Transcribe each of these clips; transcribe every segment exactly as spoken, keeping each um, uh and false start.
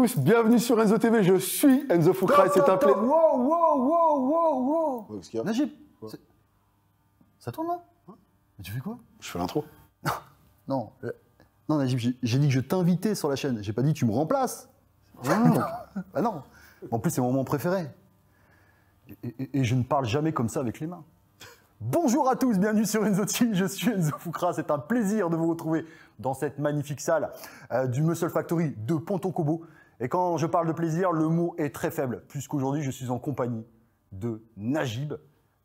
tous, bienvenue sur Enzo T V, je suis Enzo Foukra et c'est un plaisir. Wow, wow, wow, wow, wow. Najib, ça tourne là? Mais tu fais quoi? Je fais l'intro. Non, non Najib, j'ai dit que je t'invitais sur la chaîne, j'ai pas dit tu me remplaces. Ah bah non, en plus c'est mon moment préféré. Et, et, et je ne parle jamais comme ça avec les mains. Bonjour à tous, bienvenue sur Enzo T V, je suis Enzo Foukra, c'est un plaisir de vous retrouver dans cette magnifique salle euh, du Muscle Factory de Ponton Cobo. Et quand je parle de plaisir, le mot est très faible, puisqu'aujourd'hui je suis en compagnie de Najib,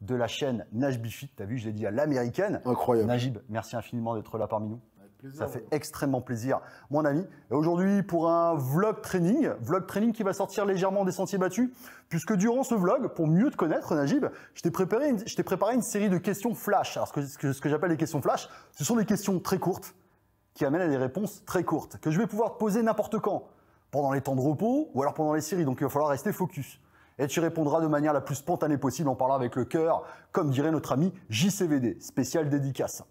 de la chaîne Najbfit, t'as vu, je l'ai dit à l'américaine. Incroyable. Najib, merci infiniment d'être là parmi nous. Avec plaisir, ça fait ouais. extrêmement plaisir, mon ami. Et aujourd'hui, pour un vlog training, vlog training qui va sortir légèrement des sentiers battus, puisque durant ce vlog, pour mieux te connaître, Najib, je t'ai préparé, préparé une série de questions flash. Alors, ce que, ce que, ce que j'appelle les questions flash, ce sont des questions très courtes, qui amènent à des réponses très courtes, que je vais pouvoir te poser n'importe quand, pendant les temps de repos ou alors pendant les séries, donc il va falloir rester focus. Et tu répondras de manière la plus spontanée possible en parlant avec le cœur, comme dirait notre ami J C V D, spécial dédicace.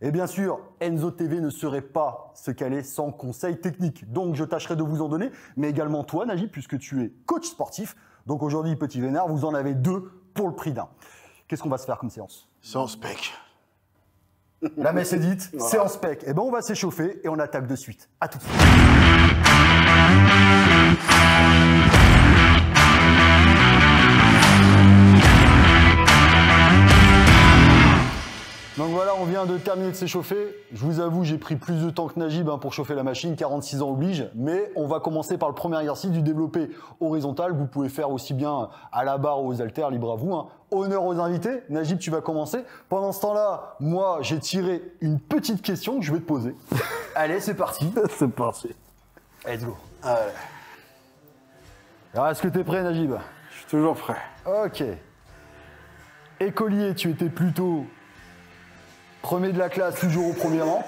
Et bien sûr, Enzo T V ne serait pas ce qu'elle est sans conseils techniques. Donc je tâcherai de vous en donner, mais également toi Najib, puisque tu es coach sportif. Donc aujourd'hui, petit vénard, vous en avez deux pour le prix d'un. Qu'est-ce qu'on va se faire comme séance? Séance pec. La messe est dite, voilà. Séance pec. Et ben on va s'échauffer et on attaque de suite. À tout de suite. Donc voilà, on vient de terminer de s'échauffer. Je vous avoue, j'ai pris plus de temps que Najib hein, pour chauffer la machine, quarante-six ans oblige. Mais on va commencer par le premier exercice du développé horizontal. Vous pouvez faire aussi bien à la barre ou aux haltères, libre à vous. Hein. Honneur aux invités. Najib, tu vas commencer. Pendant ce temps-là, moi, j'ai tiré une petite question que je vais te poser. Allez, c'est parti. C'est parti. Let's go. Alors, est-ce que tu es prêt, Najib? Je suis toujours prêt. Ok. Écolier, tu étais plutôt... premier de la classe, toujours au premier rang.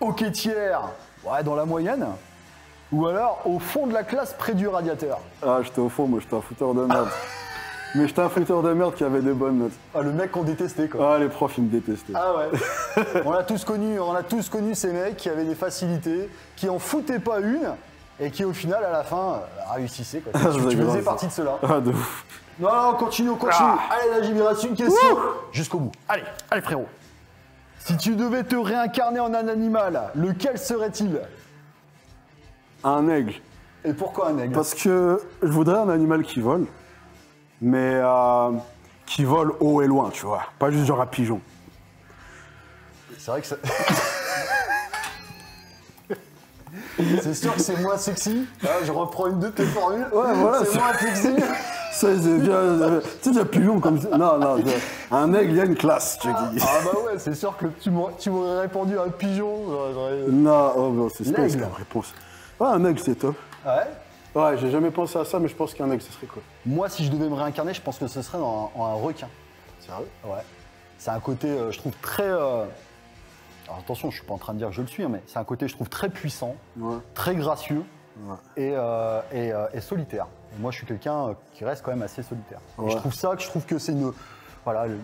Hockeytière, ouais, dans la moyenne. Ou alors au fond de la classe, près du radiateur. Ah, j'étais au fond, moi j'étais un fouteur de merde. Mais j'étais un fouteur de merde qui avait des bonnes notes. Ah, le mec qu'on détestait, quoi. Ah, les profs, ils me détestaient. Ah ouais. On a tous connu, on a tous connu ces mecs qui avaient des facilités, qui en foutaient pas une, et qui au final, à la fin, réussissaient, quoi. Ah, tu faisais partie de cela. Ah, de ouf. Non, non, continue, continue. Ah. Allez, Najib, il reste une question. Jusqu'au bout. Allez, allez, frérot. Si tu devais te réincarner en un animal, lequel serait-il? Un aigle. Et pourquoi un aigle? Parce que je voudrais un animal qui vole, mais euh, qui vole haut et loin, tu vois. Pas juste genre un pigeon. C'est vrai que ça... C'est sûr que c'est moins sexy. Là, je reprends une de tes formules. Ouais, voilà, c'est moins sexy. Ça, c'est bien. Tu sais, j'ai plus long comme ça. Non, non, un aigle, il y a une classe, tu dis. Ah bah ouais, c'est sûr que tu m'aurais répondu à un pigeon. Non, oh, non c'est spécial comme réponse. Ouais, un aigle, c'est top. Ouais. Ouais, j'ai jamais pensé à ça, mais je pense qu'un aigle, ce serait quoi? Moi, si je devais me réincarner, je pense que ce serait en un, un requin. Sérieux? Ouais. C'est un côté, euh, je trouve, très... Euh... Alors attention, je suis pas en train de dire que je le suis, mais c'est un côté, je trouve, très puissant, ouais. Très gracieux, ouais. et, euh, et, euh, et solitaire. Et moi, je suis quelqu'un qui reste quand même assez solitaire. Ouais. Et je trouve ça, que je trouve que c'est une, voilà, le,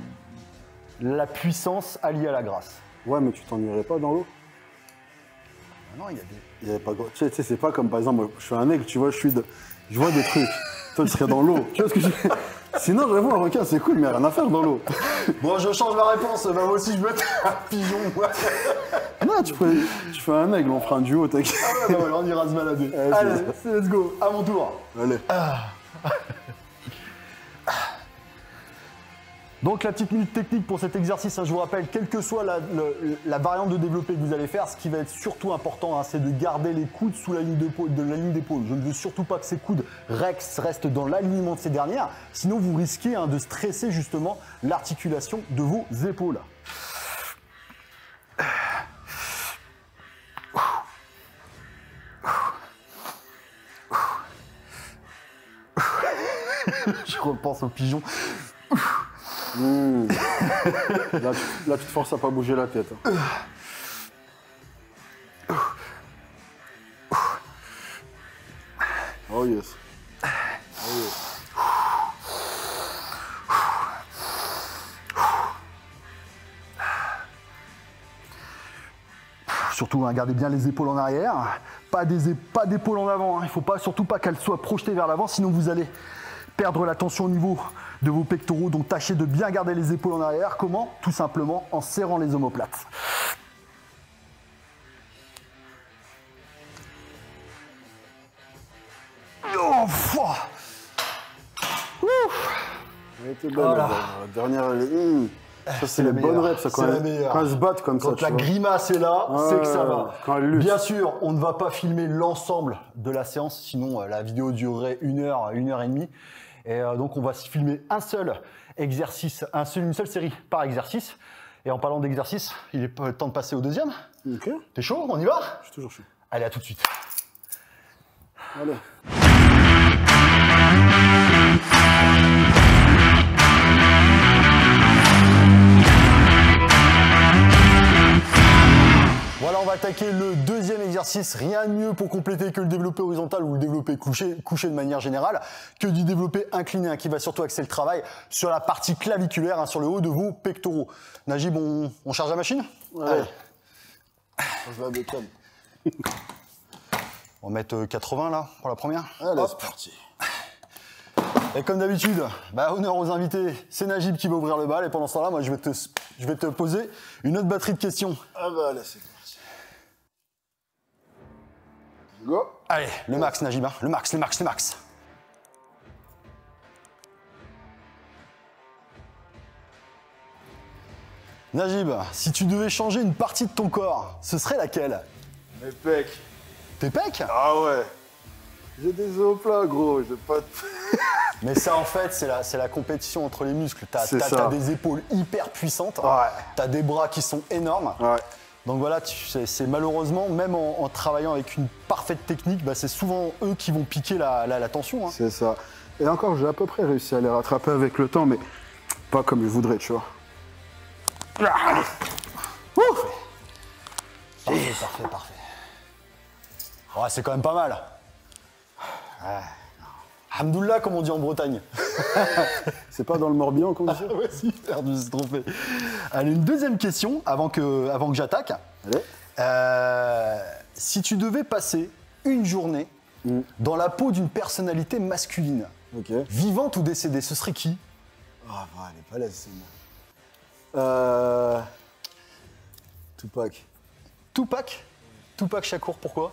la puissance alliée à la grâce. Ouais, mais tu t'ennuierais pas dans l'eau? Non, il y a des... Il y avait pas... Tu sais, c'est pas comme, par exemple, je suis un aigle, tu vois, je suis de... Je vois des trucs. Toi, tu serais dans l'eau. Tu vois ce que je... Sinon, j'avoue, un requin, c'est cool, mais rien à faire dans l'eau. Bon, je change ma réponse. Bah, moi aussi, je veux être un pigeon. Non, tu fais, tu fais un aigle, on fera un duo, t'inquiète. Ah ouais, bah, on ira se balader. Allez, Allez let's go, à mon tour. Allez. Ah. Donc, la petite minute technique pour cet exercice, hein, je vous rappelle, quelle que soit la, le, la variante de développé que vous allez faire, ce qui va être surtout important, hein, c'est de garder les coudes sous la ligne d'épaule. De la ligne d'épaule. Je ne veux surtout pas que ces coudes rex restent dans l'alignement de ces dernières, sinon vous risquez hein, de stresser justement l'articulation de vos épaules. Je repense aux pigeons. Mmh. Là, tu, là, tu te forces à pas bouger la tête. Hein. Oh yes. Oh yes. Surtout, hein, gardez bien les épaules en arrière, pas des pas d'épaules en avant. Hein. Il ne faut pas, surtout pas qu'elles soient projetées vers l'avant, sinon vous allez perdre la tension au niveau de vos pectoraux. Donc tâchez de bien garder les épaules en arrière. Comment? Tout simplement en serrant les omoplates. Oh, Ouh. Voilà. Dernière. Mmh. Ça, c'est les bonnes reps, ça, quand elles se battent comme ça. Quand la grimace est là, ouais, c'est que ça va. Bien sûr, on ne va pas filmer l'ensemble de la séance, sinon euh, la vidéo durerait une heure, une heure et demie. Et euh, donc, on va filmer un seul exercice, un seul, une seule série par exercice. Et en parlant d'exercice, il est temps de passer au deuxième. Ok. T'es chaud? On y va? Je suis toujours chaud. Allez, à tout de suite. Allez. Voilà, on va attaquer le deuxième exercice. Rien de mieux pour compléter que le développé horizontal ou le développé couché, couché de manière générale, que du développé incliné, hein, qui va surtout axer le travail sur la partie claviculaire, hein, sur le haut de vos pectoraux. Najib, on, on charge la machine? Ouais. Allez. Je vais à deux tonnes. On va mettre quatre-vingts là, pour la première. Allez, c'est parti. Et comme d'habitude, bah, honneur aux invités, c'est Najib qui va ouvrir le bal. Et pendant ce temps-là, moi, je vais, te, je vais te poser une autre batterie de questions. Ah bah là, c'est parti. Go. Allez, le ouais. max, Najib, hein. Le max, le max, le max. Najib, si tu devais changer une partie de ton corps, ce serait laquelle? Mes pecs. Tes pecs? Ah ouais. J'ai des omoplats, gros, j'ai pas de... Mais ça, en fait, c'est la, la compétition entre les muscles. T'as as, as des épaules hyper puissantes, ouais. Hein. T'as des bras qui sont énormes. Ouais. Donc voilà, c'est malheureusement, même en, en travaillant avec une parfaite technique, bah, c'est souvent eux qui vont piquer la, la, la tension. Hein. C'est ça. Et encore, j'ai à peu près réussi à les rattraper avec le temps, mais pas comme je voudrais, tu vois. Ah. Ouf. Parfait, parfait, parfait. Ouais, c'est quand même pas mal. Ah, Hamdoullah, comme on dit en Bretagne. C'est pas dans le Morbihan qu'on dit? Ah, ouais, si, perdu, c'est trompé. Allez, une deuxième question avant que, avant que j'attaque. Euh, si tu devais passer une journée mmh. dans la peau d'une personnalité masculine, okay. vivante ou décédée, ce serait qui? Ah, oh, bah, elle est pas là, c'est moi. Euh... Tupac. Tupac Tupac Shakur, pourquoi?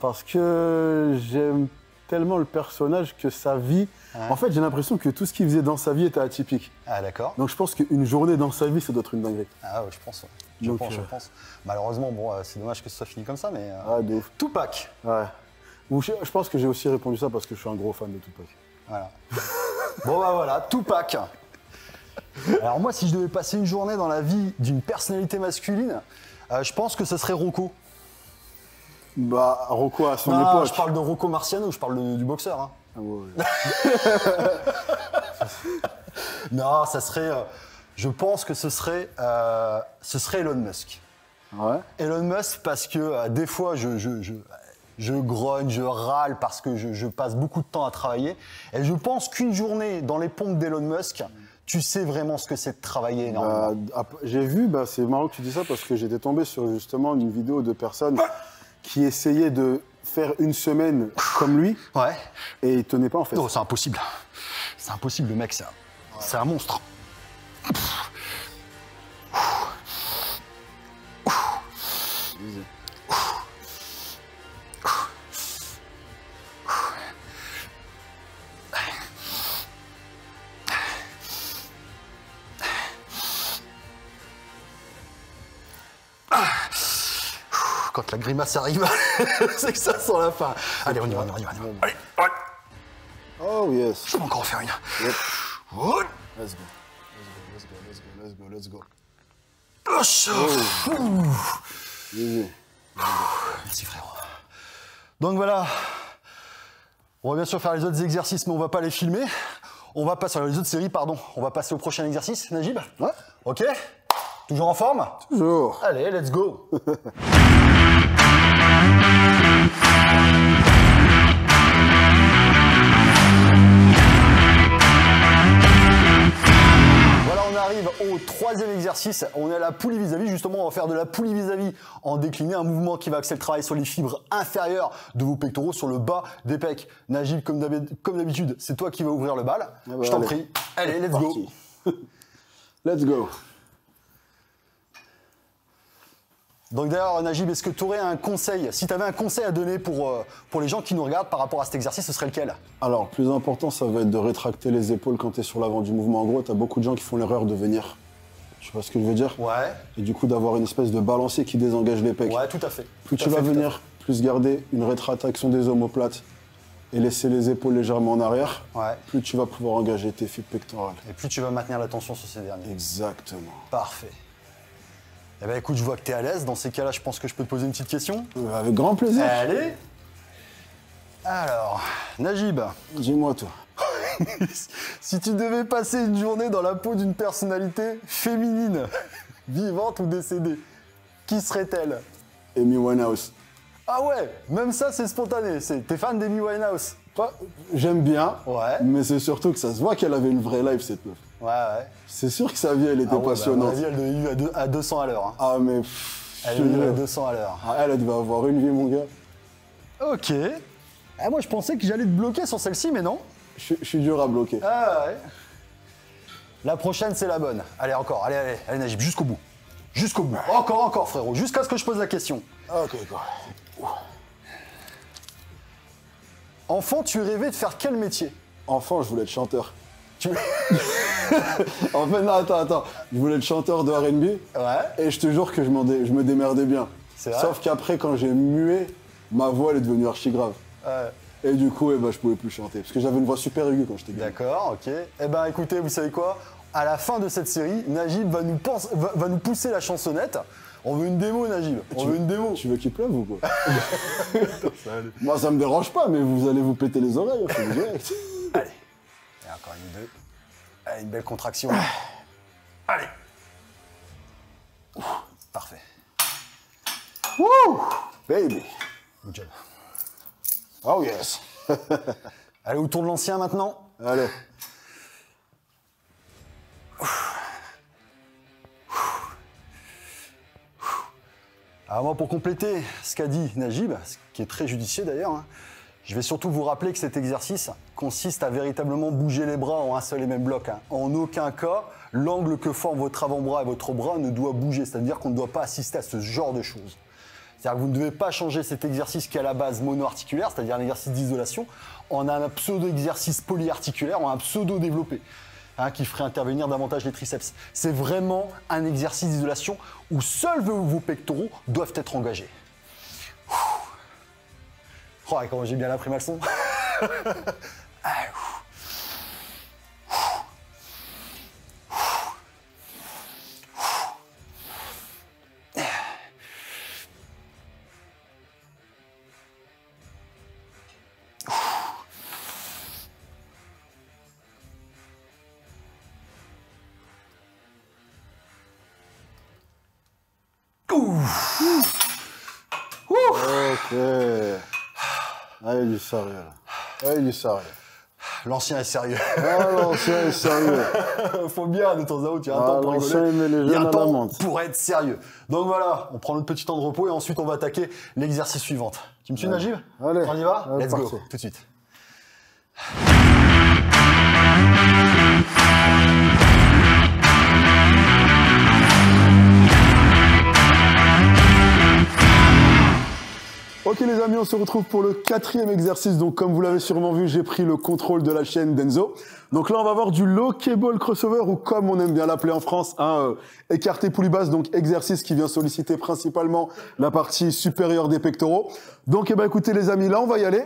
Parce que j'aime tellement le personnage que sa vie... Ouais. En fait, j'ai l'impression que tout ce qu'il faisait dans sa vie était atypique. Ah, d'accord. Donc, je pense qu'une journée dans sa vie, ça doit être une dinguerie. Ah ouais, je pense. Ouais. Je, Donc, pense euh... je pense. Malheureusement, bon, euh, c'est dommage que ce soit fini comme ça, mais... Euh... Ah, de... Tupac. Ouais. Ou je, je pense que j'ai aussi répondu ça parce que je suis un gros fan de Tupac. Voilà. Bon, bah voilà, Tupac. Alors moi, si je devais passer une journée dans la vie d'une personnalité masculine, euh, je pense que ce serait Rocco. Bah, Rocco à son non, époque. Je parle de Rocco Marciano, je parle de, du boxeur. Hein. Ah ouais, ouais. Non, ça serait... Euh, je pense que ce serait, euh, ce serait Elon Musk. Ouais. Elon Musk parce que euh, des fois, je, je, je, je grogne, je râle parce que je, je passe beaucoup de temps à travailler. Et je pense qu'une journée dans les pompes d'Elon Musk, tu sais vraiment ce que c'est de travailler énormément. Bah, j'ai vu, bah, c'est marrant que tu dis ça parce que j'étais tombé sur justement une vidéo de personnes... qui essayait de faire une semaine comme lui, ouais. et il tenait pas en fait. Non, c'est impossible. C'est impossible, le mec, c'est un, ouais. c'est un monstre. Quand la grimace arrive, c'est que ça sent la fin. Allez, on y va, on y va, on y va. Allez, allez. Oh yes. Je peux encore en faire une. Yep. Oh. Let's go. Let's go, let's go, let's go, let's go, let's go. Oh, oh. Yes. Merci frérot. Donc voilà. On va bien sûr faire les autres exercices, mais on va pas les filmer. On va passer les autres séries, pardon. On va passer au prochain exercice, Najib. Ouais. Ok. Toujours en forme? Toujours. Allez, let's go. Voilà, on arrive arrive au troisième exercice. On est à la poulie vis-à-vis. Justement, on va faire de la poulie vis-à-vis en décliné, un mouvement qui va axer le travail sur les fibres inférieures de vos pectoraux, sur le bas des pecs. Najib, comme d'habitude, c'est toi qui vas ouvrir le bal. Ah bah, je t'en prie. Allez, let's go. Let's go. Donc d'ailleurs, Najib, est-ce que tu aurais un conseil? Si tu avais un conseil à donner pour, euh, pour les gens qui nous regardent par rapport à cet exercice, ce serait lequel? Alors, le plus important, ça va être de rétracter les épaules quand tu es sur l'avant du mouvement. En gros, tu as beaucoup de gens qui font l'erreur de venir. Je sais pas ce que je veux dire. Ouais. Et du coup, d'avoir une espèce de balancier qui désengage les pecs. Ouais, tout à fait. Plus tu vas venir, plus garder une rétraction des omoplates et laisser les épaules légèrement en arrière, ouais, plus tu vas pouvoir engager tes fibres pectorales. Et plus tu vas maintenir la tension sur ces derniers. Exactement. Parfait. Eh ben écoute, je vois que tu es à l'aise. Dans ces cas-là, je pense que je peux te poser une petite question. Avec grand plaisir. Allez. Alors, Najib. Dis-moi, toi. Si tu devais passer une journée dans la peau d'une personnalité féminine, vivante ou décédée, qui serait-elle? Amy Winehouse. Ah ouais, même ça, c'est spontané. T'es fan d'Amy Winehouse? Ouais, j'aime bien, ouais, mais c'est surtout que ça se voit qu'elle avait une vraie life, cette meuf. Ouais, ouais. C'est sûr que sa vie, elle était ah ouais, passionnante. Bah, elle devait vivre à deux cents à l'heure. Hein. Ah, mais. Pff, elle vivait à deux cents à l'heure. Ah, elle, elle devait avoir une vie, mon gars. Ok. Ah, moi, je pensais que j'allais te bloquer sur celle-ci, mais non. Je, je suis dur à bloquer. Ah, ouais. La prochaine, c'est la bonne. Allez, encore. Allez, allez, allez, Najib, jusqu'au bout. Jusqu'au bout. Encore, encore, frérot. Jusqu'à ce que je pose la question. Ok, d'accord. Enfant, tu rêvais de faire quel métier? Enfant, je voulais être chanteur. Tu... en fait, non, attends, attends. Je voulais être chanteur de R and B. Ouais. Et je te jure que je, dé... je me démerdais bien. C'est vrai. Sauf qu'après, quand j'ai mué, ma voix elle est devenue archi grave. Ouais. Et du coup, eh ben, je pouvais plus chanter. Parce que j'avais une voix super aiguë quand j'étais gamin. D'accord, ok. Eh ben, écoutez, vous savez quoi? À la fin de cette série, Najib va nous, pense... va... va nous pousser la chansonnette. On veut une démo, Najib. On veut, veut une démo. Tu veux qu'il pleuve ou quoi? Moi, ça me dérange pas, mais vous allez vous péter les oreilles. Faut direct. Allez. Et encore une, deux. Allez, une belle contraction. Allez. Ouh. Parfait. Wouh, baby. Good job. Oh yes. Allez, au tour de l'ancien maintenant. Allez. Alors moi, pour compléter ce qu'a dit Najib, ce qui est très judicieux d'ailleurs, hein, je vais surtout vous rappeler que cet exercice consiste à véritablement bouger les bras en un seul et même bloc. Hein. En aucun cas, l'angle que forment votre avant-bras et votre bras ne doit bouger, c'est-à-dire qu'on ne doit pas assister à ce genre de choses. C'est-à-dire que vous ne devez pas changer cet exercice qui est à la base monoarticulaire, c'est-à-dire un exercice d'isolation, en un pseudo-exercice polyarticulaire, en un pseudo-développé. Hein, qui ferait intervenir davantage les triceps. C'est vraiment un exercice d'isolation où seuls vos pectoraux doivent être engagés. Ouh. Oh, comment j'ai bien appris ma leçon. Ah, sérieux. Ouais, il est sérieux. L'ancien est sérieux. Ah, l'ancien est sérieux. Faut bien de temps à autre, il y a un ah, temps pour rigoler. Il y a un temps pour être sérieux. Donc voilà, on prend notre petit temps de repos et ensuite on va attaquer l'exercice suivant. Tu me suis, ouais. Najib? Allez. On y va? Allez, let's partir. Go. Tout de suite. Ok les amis, on se retrouve pour le quatrième exercice. Donc comme vous l'avez sûrement vu, j'ai pris le contrôle de la chaîne d'Enzo. Donc là, on va voir du low-cable crossover ou comme on aime bien l'appeler en France, un euh, écarté poulie basse. Donc exercice qui vient solliciter principalement la partie supérieure des pectoraux. Donc eh ben, écoutez les amis, là on va y aller.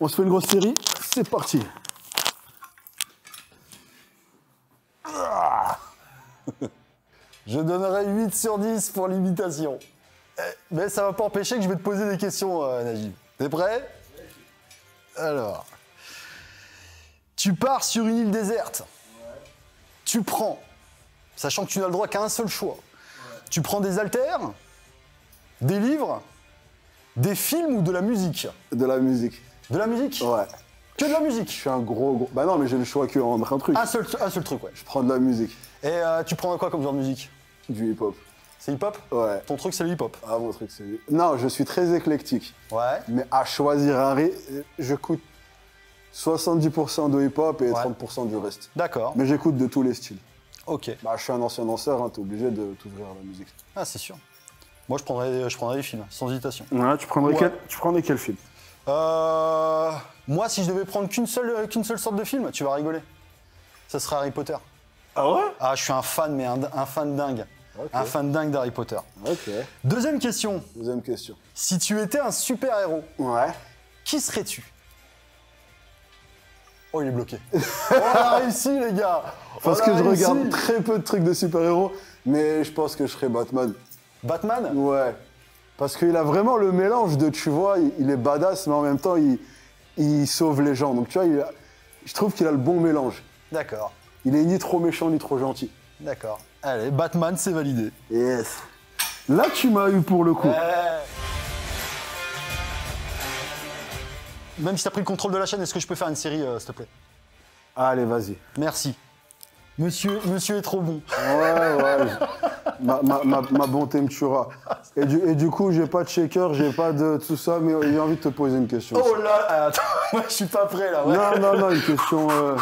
On se fait une grosse série. C'est parti. Je donnerai huit sur dix pour l'imitation. Mais ça va pas empêcher que je vais te poser des questions, euh, Najib. T'es prêt? Alors. Tu pars sur une île déserte. Ouais. Tu prends, sachant que tu n'as le droit qu'à un seul choix, ouais. Tu prends des haltères, des livres, des films ou de la musique? De la musique. De la musique? Ouais. Que de la musique? Je suis un gros gros... Bah non, mais j'ai le choix qu'en un truc. Un seul, un seul truc, ouais. Je prends de la musique. Et euh, tu prends quoi comme genre de musique? Du hip-hop. C'est hip-hop? Ouais. Ton truc, c'est le hip-hop? Ah, mon truc, c'est... Non, je suis très éclectique. Ouais. Mais à choisir un rythme, j'écoute soixante-dix pour cent de hip-hop et ouais. trente pour cent du reste. D'accord. Mais j'écoute de tous les styles. Ok. Bah, je suis un ancien danseur, hein, t'es obligé de t'ouvrir à la musique. Ah, c'est sûr. Moi, je prendrais, je prendrais des films, sans hésitation. Ouais, tu prendrais, ouais. Quel, tu prendrais quel film? Euh... Moi, si je devais prendre qu'une seule, qu'une seule sorte de film, tu vas rigoler. Ça serait Harry Potter. Ah ouais? Ah, je suis un fan, mais un, un fan dingue. Okay. Un fan dingue d'Harry Potter. Ok. Deuxième question. Deuxième question. Si tu étais un super-héros, ouais. qui serais-tu? Oh, il est bloqué. On a réussi, les gars. Parce que je regarde très peu de trucs de super-héros, mais je pense que je serais Batman. Batman? Ouais. Parce qu'il a vraiment le mélange de, tu vois, il est badass, mais en même temps, il, il sauve les gens. Donc, tu vois, il a, je trouve qu'il a le bon mélange. D'accord. Il est ni trop méchant, ni trop gentil. D'accord. Allez, Batman, c'est validé. Yes. Là, tu m'as eu pour le coup. Eh. Même si tu as pris le contrôle de la chaîne, est-ce que je peux faire une série, euh, s'il te plaît? Allez, vas-y. Merci. Monsieur, monsieur est trop bon. Ouais, ouais. Ma, ma, ma, ma bonté me tuera. Et du, et du coup, j'ai pas de shaker, j'ai pas de tout ça, mais j'ai envie de te poser une question. Oh là, attends, moi je suis pas prêt là. Ouais. Non, non, non, une question... Euh...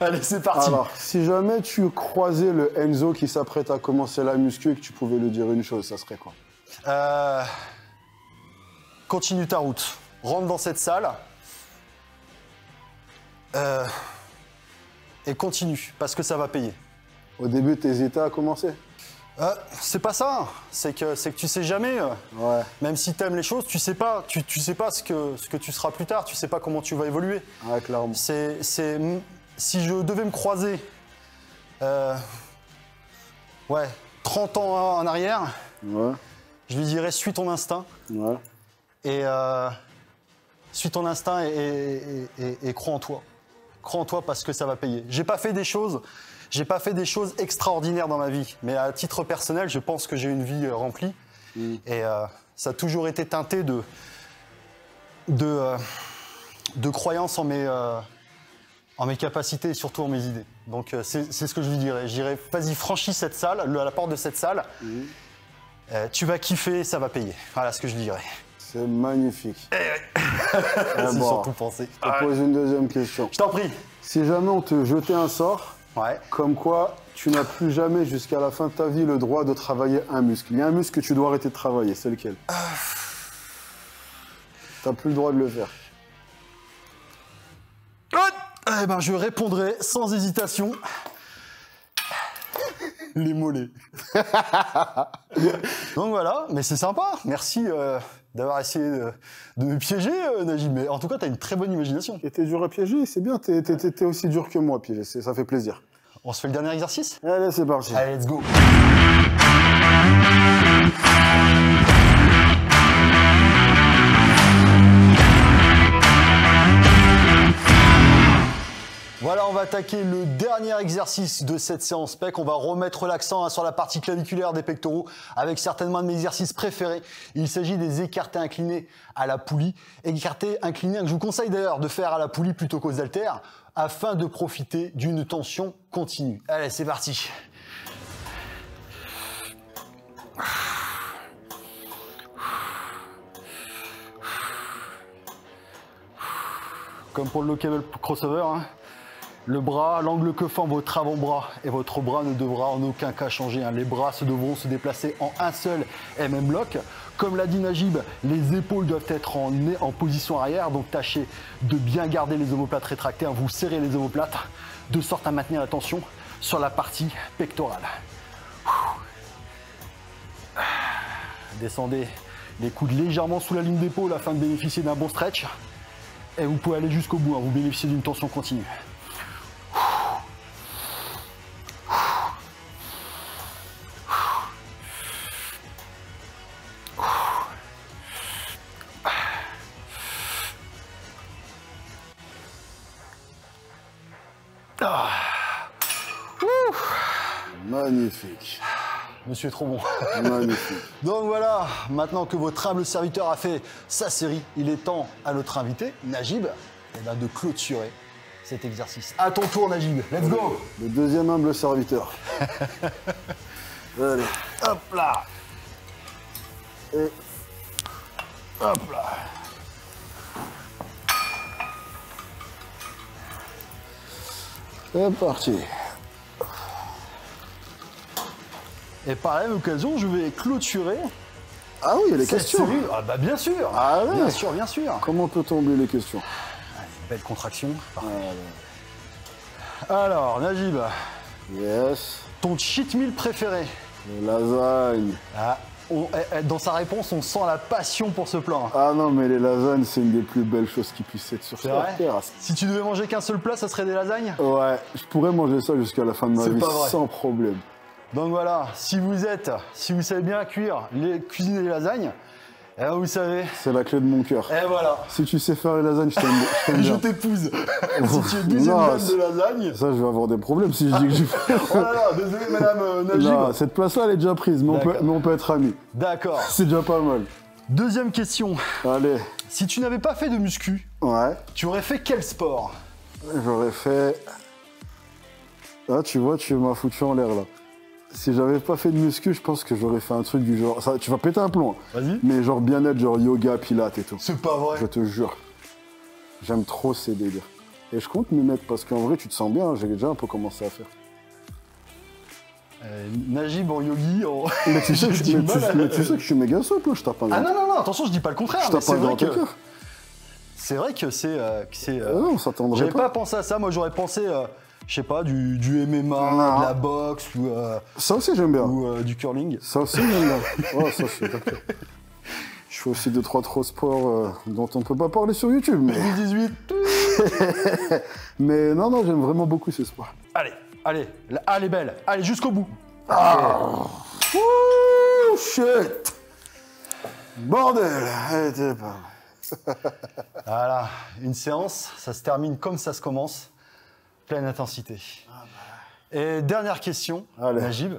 Allez, c'est parti. Alors, si jamais tu croisais le Enzo qui s'apprête à commencer la muscu et que tu pouvais lui dire une chose, ça serait quoi? euh... Continue ta route. Rentre dans cette salle. Euh... Et continue, parce que ça va payer. Au début, t'hésitais à commencer? Euh, c'est pas ça, c'est que, que tu sais jamais, ouais. Même si t'aimes les choses, tu sais pas, tu, tu sais pas ce que, ce que tu seras plus tard, tu sais pas comment tu vas évoluer. Ouais, clairement. C'est, c'est, si je devais me croiser, euh, ouais, trente ans en arrière, ouais. Je lui dirais suis ton instinct, ouais. et euh, suis ton instinct et, et, et, et, et crois en toi. Crois en toi parce que ça va payer. J'ai pas fait des choses... J'ai pas fait des choses extraordinaires dans ma vie, mais à titre personnel, je pense que j'ai une vie remplie. Mmh. Et euh, ça a toujours été teinté de, de, euh, de croyances en mes, euh, en mes capacités et surtout en mes idées. Donc euh, c'est ce que je lui dirais. Je dirais, vas-y, franchis cette salle, le, à la porte de cette salle. Mmh. Euh, tu vas kiffer, ça va payer. Voilà ce que je lui dirais. C'est magnifique. Et... C'est bon, surtout pensé. Je te pose une deuxième question. Je t'en prie. Si jamais on te jetait un sort... Ouais. Comme quoi, tu n'as plus jamais jusqu'à la fin de ta vie le droit de travailler un muscle. Il y a un muscle que tu dois arrêter de travailler, c'est lequel? euh... T'as plus le droit de le faire. Eh ben, je répondrai sans hésitation. Les mollets. Donc voilà, mais c'est sympa. Merci euh, d'avoir essayé de, de me piéger, euh, Najib. Mais en tout cas, t'as une très bonne imagination. Et t'es dur à piéger, c'est bien. T'es t'es aussi dur que moi à piéger, ça fait plaisir. On se fait le dernier exercice? Allez, c'est parti. Allez, let's go. Voilà, on va attaquer le dernier exercice de cette séance pec. On va remettre l'accent sur la partie claviculaire des pectoraux avec certainement un de mes exercices préférés. Il s'agit des écartés inclinés à la poulie. Écartés inclinés que je vous conseille d'ailleurs de faire à la poulie plutôt qu'aux haltères afin de profiter d'une tension continue. Allez, c'est parti. Comme pour le low cable crossover, hein. Le bras, l'angle que forme votre avant-bras et votre bras ne devra en aucun cas changer. Les bras se devront se déplacer en un seul et même bloc. Comme l'a dit Najib, les épaules doivent être en, en position arrière, donc tâchez de bien garder les omoplates rétractées. Vous serrez les omoplates de sorte à maintenir la tension sur la partie pectorale. Descendez les coudes légèrement sous la ligne d'épaule afin de bénéficier d'un bon stretch. Et vous pouvez aller jusqu'au bout, hein. Vous bénéficiez d'une tension continue. Magnifique. Monsieur est trop bon. Magnifique. Donc voilà, maintenant que votre humble serviteur a fait sa série, il est temps à notre invité, Najib, eh ben, de clôturer cet exercice. À ton tour, Najib. Let's go. Le deuxième humble serviteur. Allez, hop là. Et hop là. C'est parti. Et par la même occasion, je vais clôturer. Ah oui, il y a les questions. Ah bah bien sûr. Ah ouais. Bien sûr, bien sûr. Comment peut-on oublier les questions? Allez, belle contraction. Allez. Alors, Najib. Yes. Ton cheat meal préféré? Les lasagnes. Ah, on, dans sa réponse, on sent la passion pour ce plan. Ah non, mais les lasagnes, c'est une des plus belles choses qui puissent être sur cette terre. Si tu devais manger qu'un seul plat, ça serait des lasagnes? Ouais, je pourrais manger ça jusqu'à la fin de ma vie sans problème. Donc voilà, si vous êtes, si vous savez bien cuire, les, cuisiner les lasagnes, eh vous savez... C'est la clé de mon cœur. Et voilà. Si tu sais faire les lasagnes, je t'aime. Je t'épouse. Si tu es deuxième place de lasagne... Ça, je vais avoir des problèmes si je dis que je fais... Oh là là, désolé madame euh, Najib. Non, cette place-là, elle est déjà prise, mais on peut, mais on peut être amis. D'accord. C'est déjà pas mal. Deuxième question. Allez. Si tu n'avais pas fait de muscu, ouais. Tu aurais fait quel sport? J'aurais fait... Ah, tu vois, tu m'as foutu en l'air, là. Si j'avais pas fait de muscu, je pense que j'aurais fait un truc du genre... Ça, tu vas péter un plomb. Vas-y. Mais genre bien-être, genre yoga, pilates et tout. C'est pas vrai. Je te jure. J'aime trop ces délires. Et je compte m'y mettre parce qu'en vrai, tu te sens bien. Hein, j'ai déjà un peu commencé à faire. Euh, Najib en yogi, en... Mais tu sais que je suis méga souple, je tape un... Ah non, non, non, attention, je dis pas le contraire. Je tape un grand cœur. C'est vrai que c'est... Euh, euh... Non, on s'attendrait pas. J'avais pas pensé à ça. Moi, j'aurais pensé... Euh... Je sais pas, du, du M M A, non. De la boxe ou... Euh, ça aussi j'aime bien. Ou euh, du curling. Ça aussi j'aime bien. Oh, ça c'est d'accord. Je fais aussi deux, trois, trois sports euh, dont on peut pas parler sur YouTube. Mais... deux mille dix-huit. Mais non, non, j'aime vraiment beaucoup ces sports. Allez, allez, la halle est belle. Allez, jusqu'au bout. Ah. Ouh, shit. Bordel. Arrêtez pas. Voilà, une séance, ça se termine comme ça se commence. Pleine intensité. Ah bah. Et dernière question, allez, Najib.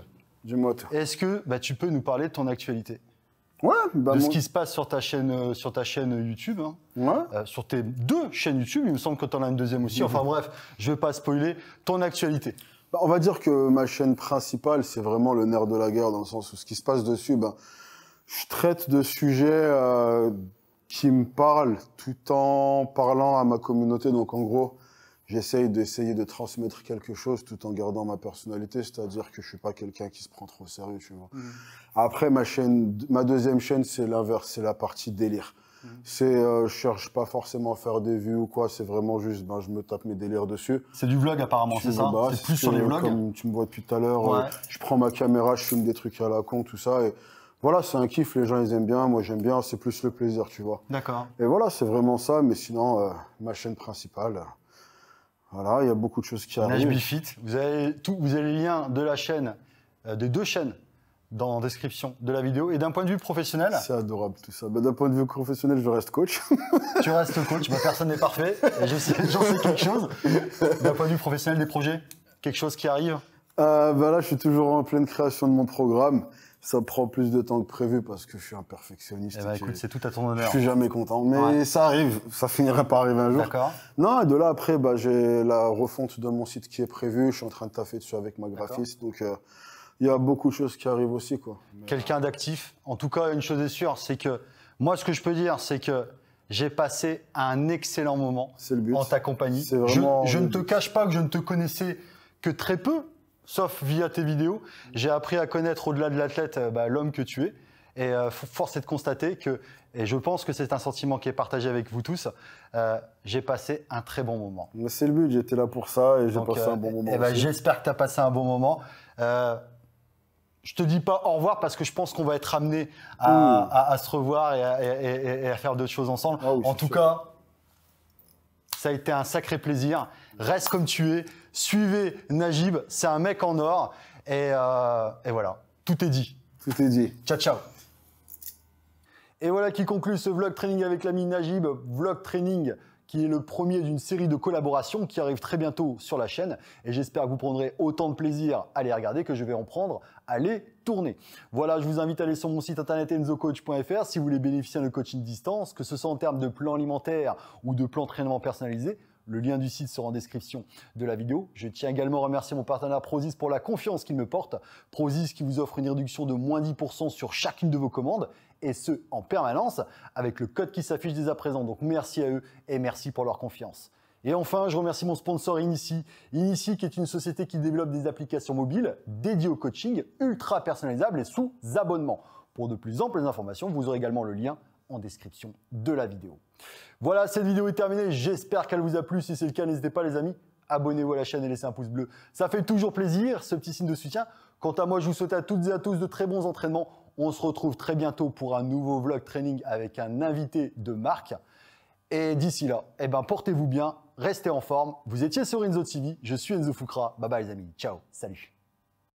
Dis-moi. Est-ce que bah, tu peux nous parler de ton actualité? Ouais. Bah de mon... ce qui se passe sur ta chaîne, euh, sur ta chaîne YouTube. Hein. Ouais. Euh, sur tes deux chaînes YouTube, il me semble que tu en as une deuxième aussi. Mmh. Enfin bref, je vais pas spoiler ton actualité. Bah, on va dire que ma chaîne principale, c'est vraiment le nerf de la guerre, dans le sens où ce qui se passe dessus, bah, je traite de sujets euh, qui me parlent tout en parlant à ma communauté. Donc en gros... J'essaye d'essayer de transmettre quelque chose tout en gardant ma personnalité, c'est-à-dire que je suis pas quelqu'un qui se prend trop au sérieux, tu vois. Mmh. Après, ma chaîne, ma deuxième chaîne, c'est l'inverse, c'est la partie délire. Mmh. C'est, euh, je cherche pas forcément à faire des vues ou quoi, c'est vraiment juste, ben, je me tape mes délires dessus. C'est du vlog apparemment, c'est ça? Bah, c'est plus sur les vlogs. Comme tu me vois depuis tout à l'heure, ouais. euh, je prends ma caméra, je filme des trucs à la con, tout ça, et voilà, c'est un kiff, les gens ils aiment bien, moi j'aime bien, c'est plus le plaisir, tu vois. D'accord. Et voilà, c'est vraiment ça, mais sinon, euh, ma chaîne principale... Euh, Voilà, il y a beaucoup de choses qui arrivent. Najbfit, vous avez tout, vous avez les liens de la chaîne, euh, des deux chaînes, dans la description de la vidéo. Et d'un point de vue professionnel... C'est adorable tout ça. Bah, d'un point de vue professionnel, je reste coach. Tu restes coach, bah, personne n'est parfait. J'en sais, j'en sais quelque chose. D'un point de vue professionnel, des projets, quelque chose qui arrive. euh, bah Là, je suis toujours en pleine création de mon programme. Ça prend plus de temps que prévu parce que je suis un perfectionniste. Eh ben, écoute, c'est tout à ton honneur. Je suis jamais content, mais ouais. Ça arrive, ça finira par arriver un jour. D'accord. Non, et de là après, bah, j'ai la refonte de mon site qui est prévue. Je suis en train de taffer dessus avec ma graphiste, donc euh, il y a beaucoup de choses qui arrivent aussi, quoi. Quelqu'un d'actif. En tout cas, une chose est sûre, c'est que moi, ce que je peux dire, c'est que j'ai passé un excellent moment en ta compagnie. C'est vraiment je je ne te cache pas que je ne te connaissais que très peu. Sauf via tes vidéos, j'ai appris à connaître au-delà de l'athlète bah, l'homme que tu es. Et euh, force est de constater que, et je pense que c'est un sentiment qui est partagé avec vous tous, euh, j'ai passé un très bon moment. C'est le but, j'étais là pour ça et j'ai passé euh, un bon moment. Bah, j'espère que tu as passé un bon moment. Euh, je te dis pas au revoir parce que je pense qu'on va être amené à, mmh. à, à se revoir et à, et, et à faire d'autres choses ensemble. Ah oui, en tout sûr. Cas, ça a été un sacré plaisir. Reste comme tu es. Suivez Najib, c'est un mec en or. Et, euh, et voilà, tout est dit. Tout est dit. Ciao, ciao. Et voilà qui conclut ce vlog training avec l'ami Najib. Vlog training qui est le premier d'une série de collaborations qui arrive très bientôt sur la chaîne. Et j'espère que vous prendrez autant de plaisir à les regarder que je vais en prendre à les tourner. Voilà, je vous invite à aller sur mon site internet enzo coach point F R si vous voulez bénéficier d'un coaching distance, que ce soit en termes de plan alimentaire ou de plan d'entraînement personnalisé. Le lien du site sera en description de la vidéo. Je tiens également à remercier mon partenaire Prozis pour la confiance qu'il me porte. Prozis qui vous offre une réduction de moins dix pour cent sur chacune de vos commandes, et ce, en permanence, avec le code qui s'affiche dès à présent. Donc merci à eux et merci pour leur confiance. Et enfin, je remercie mon sponsor Inici. Inici qui est une société qui développe des applications mobiles dédiées au coaching, ultra personnalisables et sous abonnement. Pour de plus amples informations, vous aurez également le lien en description de la vidéo. Voilà, cette vidéo est terminée. J'espère qu'elle vous a plu. Si c'est le cas, n'hésitez pas les amis, abonnez-vous à la chaîne et laissez un pouce bleu. Ça fait toujours plaisir, ce petit signe de soutien. Quant à moi, je vous souhaite à toutes et à tous de très bons entraînements. On se retrouve très bientôt pour un nouveau vlog training avec un invité de marque. Et d'ici là, eh ben, portez-vous bien, restez en forme. Vous étiez sur Enzo T V, je suis Enzo Foukra. Bye bye les amis, ciao, salut.